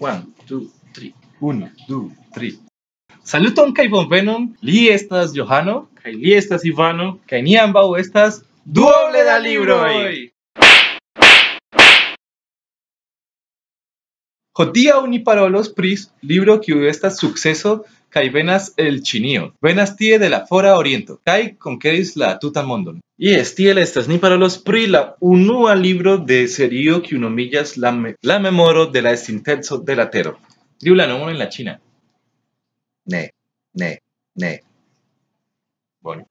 One, two, three. Uno, du, tri. Saluton kai bonvenon. Li estas Johano. Kai li estas Ivano. Kai ni ambau estas Doble da libroj. Hodiaŭ ni parolos pri libro kiu estas sukceso kaj venas el Ĉinio. Venas tie de la fora oriento kaj konkeris la tutan mondon. Jes, tiel estas. Ni parolos pri la unua libro de serio kiu nomiĝas la Memoro de la pasinteco de l' Tero. Diu la nomon en la ĉina. Ne. Bone.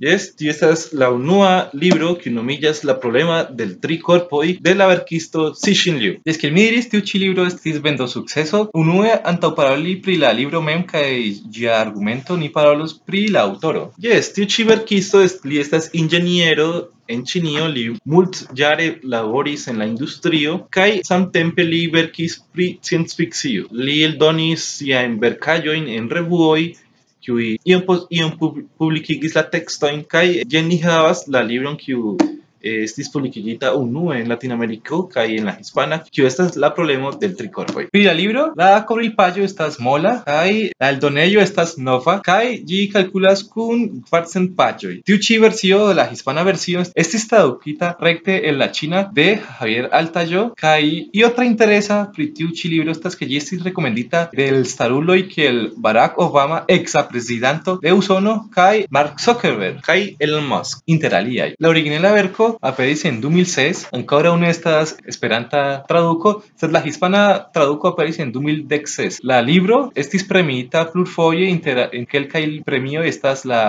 Jes, tio estas la unua libro kiu nomiĝas la problema del tri korpoj de la verkisto Cixin Liu. Des kiel mi diris, tiu ĉi libro estis vendo sukceso. Unue antaŭ paroli pri la libro mem kaj ĝia argumento, ni parolos pri la aŭtoro. Jes, tiu ĉi verkisto li estas inĝeniero en Ĉinio, li multjare laboris en la industrio kaj samtempe li verkis pri sciencfikcio. Li eldonis siajn verkaĵojn en revuoj, kiuj iom publikigis la tekstojn kaj jen ni havas la libron kiu estis publikigita unue en Latinameriko kaj en la hispana, kiu estas la problemo del tri korpoj. Pri la libro, la kovrilpaĝo estas mola kaj la eldonejo estas nova kaj ĝi kalkulas kun 400 paĝoj. Tiu ĉi versio, la hispana versio, estis tradukita rekte el la ĉina de Javier Altajo kaj io tre interesa pri tiu ĉi libro estas ke ĝi estis rekomendita de staruloj kiel Barack Obama, eksa prezidanto de Usono, kaj Mark Zuckerberg kaj Elon Musk interaliaj. La originala verko aperis en 2006, ancora una estas esperanta traduco, sed la hispana traduco aperis en 2016. La libro estis premiita plurfoje en kelkaj premio, estas la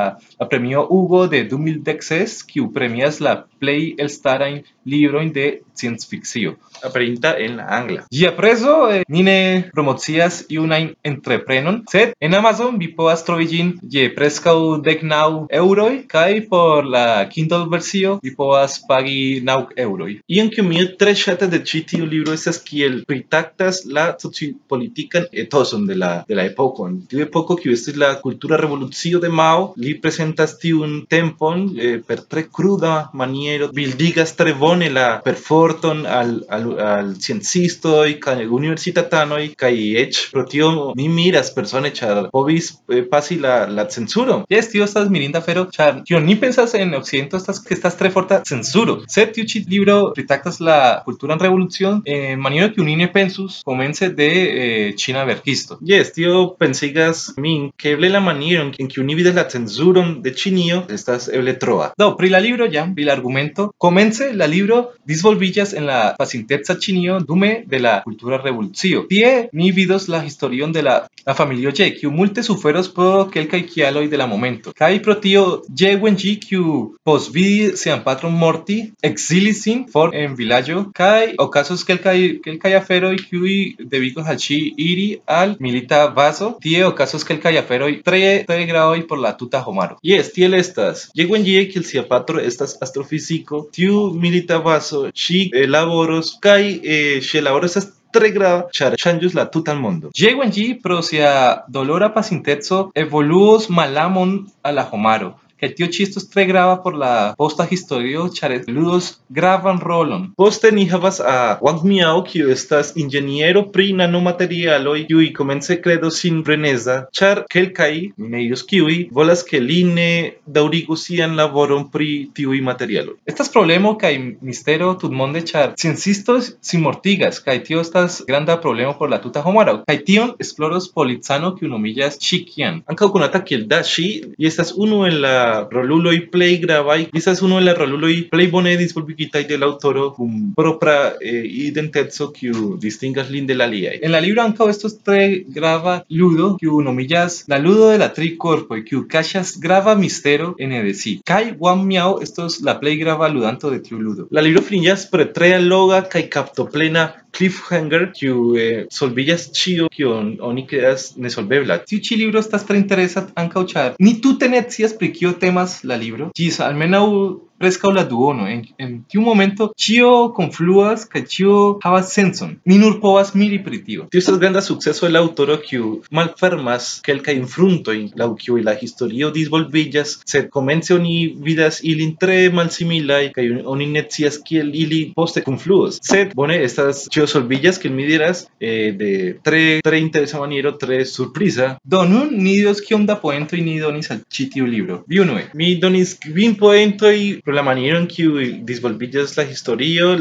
premio Hugo de 2016, kiu premias la plej elstarajn librojn de sciencfikcio, aperinta en la angla. Ĝia prezo ni ne promocias junajn entreprenon, sed en Amazon vi povas trovi ĝin je preskaŭ 19 € kaj por la Kindle versio vi povas pagi 9 €. Y en que mi tre ŝatas de ĉi tiu libro estas kiel pritraktas la sociopolitikan etoson de la epoko. En tiu epoko kiu estis la kultura revolucio de Mao, li prezentas tiun tempon per tre cruda maniero, bildigas tre bone la perforton al sciencistoj kaj universitatanoj, kaj eĉ pro tio mi miras persone, ĉar povis pasi la cenzuro. Jes, tio estas mirinda afero, ĉar kion ni pensas en Okcidento estas ke estas tre forta censuro. Sed tiu ĉi libro pritraktas la kulturan revolucion en maniero kiu ni ne pensus komence de ĉina verkisto. Jes, tio pensigas min ke eble la maniero en kiu ni vidas la cenzuron de Ĉinio estas eble troa. Do, pri la libro jam, pri la argumento, komence la libro disvolviĝas en la pasinteca Ĉinio dume de la kultura revolucio. Tie ni vidos la historion de la familio Ye, kiu multe suferos pro kelkaj kialoj de la momento. Kaj pro tio Ye Wenji, kiu posvidi sian patron morti, exilis sin for en vilaĝo kaj okazos kelkaj aferoj kiuj devigos al ŝi iri al milita bazo. Tie okazos kelkaj aferoj tre gravaj por la tuta homaro. Jes, tiel estas. Ye Wenjie, kiel sia patro estas astrofiziko, tiu milita bazo ŝi laboros kaj ŝi laboras tre grava, ĉar ŝanĝus la tutan mondon. Ye Wenji pro sia dolora pasinteco evoluos malamon al la homaro, que tio chistos tre grava por la posta historio, chares ludos gravan rolon. Poste ni havas a Wang Miao, kiu estas ingeniero pri nanomaterialoj, kiuj komence kredo sin freneza, char kelkaj, ne iros kiuj, volas ke li ne daŭrigu sian laboron pri tiuj materialoj. Estas problemo kaj mistero tutmonde, char sciencistoj sin mortigas, kaj tio estas granda problemo por la tuta homaro. Kaj tion esploros policano kiu nomiĝas Shi Qian, ankaŭ konata kiel Dashi, y estas unu en la roluloj plej gravaj, estas unu el la roluloj plej bone disvolvigitaj de la aŭtoro kun propra identeco kiu distingas lin de la aliaj. En la libro ankaŭ estos tre grava ludo kiu nomiĝas la ludo de la tri korpoj, kiu kaŝas grava mistero ene de si. Kaj Wang Miao estos la plej grava ludanto de tiu ludo. La libro finiĝas per tre alloga kaj kaptoplena cliffhanger kiu solvillas ĉio kion oni kredas nesolvebla. Tiu ĉi libro estas tre interesa ankaŭ ĉar ni tute ne scias pri kio temas la libro ĝis almenaŭ prescau la duono. En tiu momento, chio confluas, que chio havas senson. Mi nur povas miri pri tio. Tio estas granda suceso de la autoro, kiu malfermas kelkajn fruntojn, laŭ kiuj la historio disvolviĝas, sed komence oni vidas ilin tre malsimilaj, kaj oni ne scias kiel ili poste confluos. Sed, bone, estas chio solvillas, kiel mi diras, de tre interesa maniero, tre surpriza. Do nun ni diros kiom da poentoj ni donis al ĉi tiu libro. Vi unue, mi donis kvin poentoj pro la maniero en kiu disvolviĝas la historio,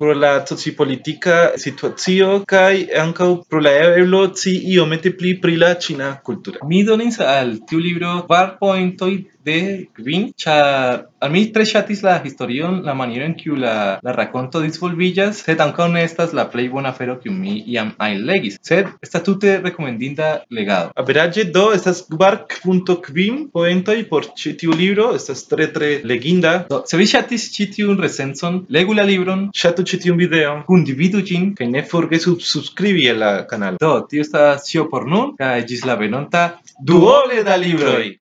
pro la sociopolitika situacio kaj ankaŭ pro la eblo scii iomete pli pri la ĉina kulturo. Mi donis al tiu libro kvar poentoj de kvin, ĉar al mi tre ŝatis la historion, la maniero en kiu la rakonto disvolviĝas, sed ankaŭ ne estas la plej bona afero kiu mi iam legis, sed estas tute rekomendinda legado. Averaĝe do estas kvar punto kvin poentoj por ĉi tiu libro, estas tre tre leginda. Do se vi ŝatis ĉi tiun recenzon, legu la libron, ŝatu ĉi tiun videon, kundividu ĝin kaj ne forgesu subskribi al la kanalo. Do tio estas ĉio por nun, kaj ĝis la venonta Duole da libroj.